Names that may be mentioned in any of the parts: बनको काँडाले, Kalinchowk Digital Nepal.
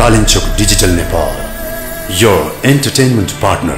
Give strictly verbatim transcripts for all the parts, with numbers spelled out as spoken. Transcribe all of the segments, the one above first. Kalinchowk Digital Nepal, your entertainment partner.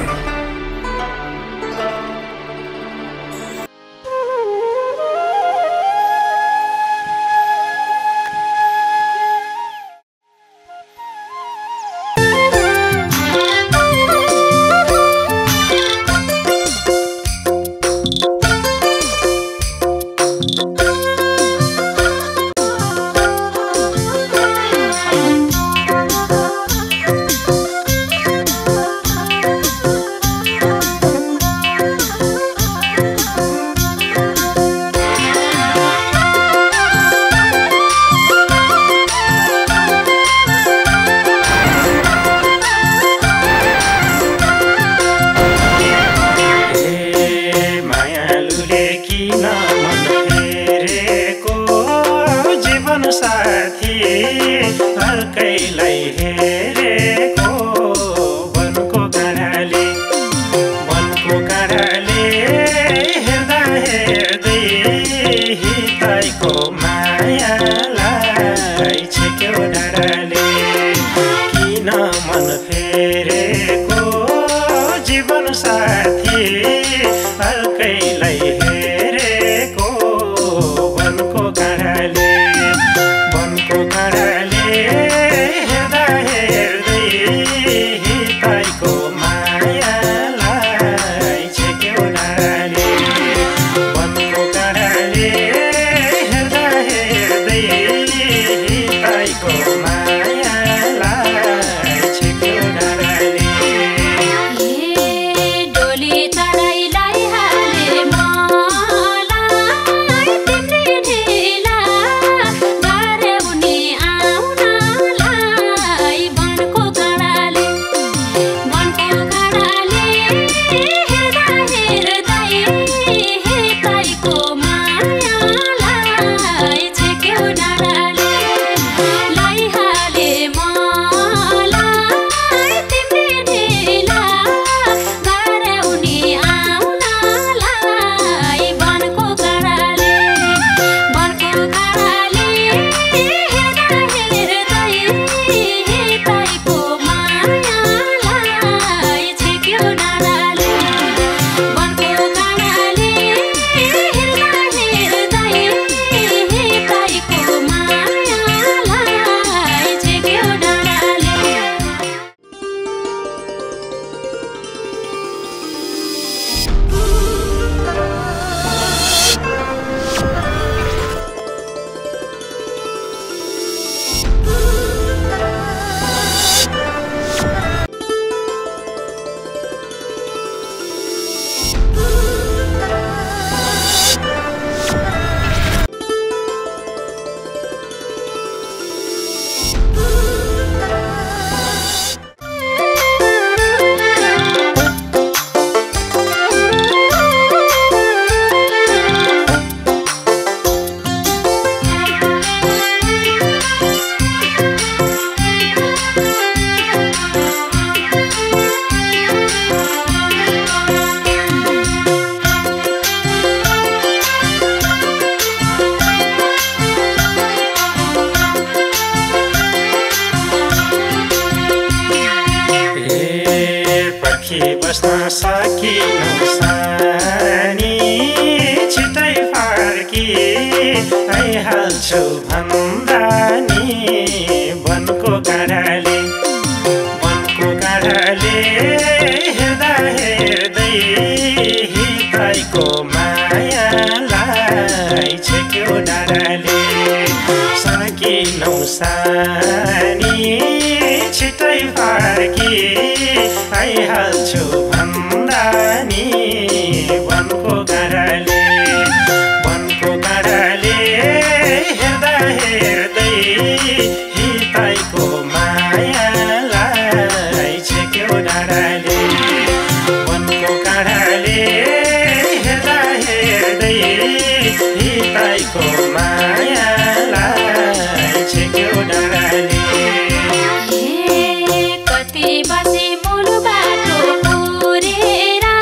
कति बसे मुलुबाटो कोरेरा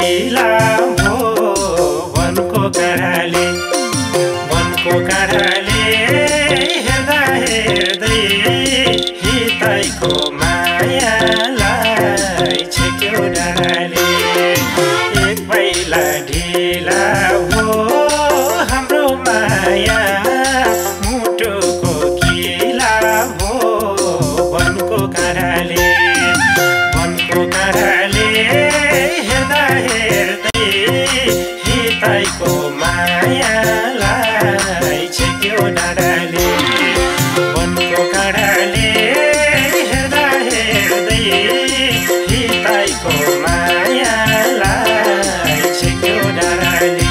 पहिला हो बनको काडाले, बनको काडाले हेर्दा हेर्दै हितैको मायालाई छेक्यो डाले। एक पहिला ढिला हो हाम्रो माया मुटुको किला हो बनको काडाले, बनको काडाले हेर्दा हेर्दै हितैको मायालाई छेक्यो डाले। बनको काडाले हेर्दा हेर्दै हितैको मायालाई छेक्यो डाले।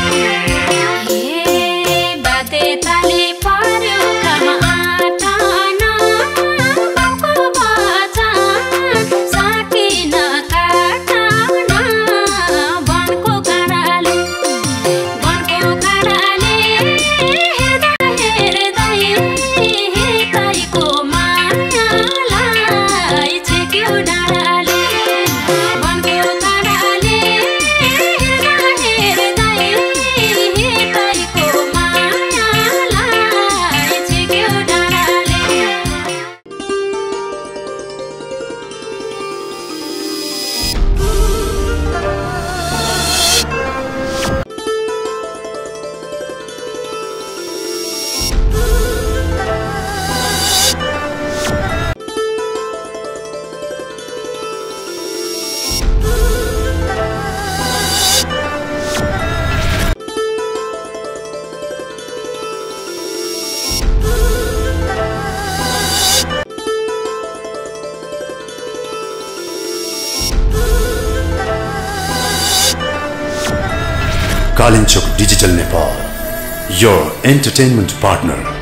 Kalinchowk Digital Nepal, your entertainment partner.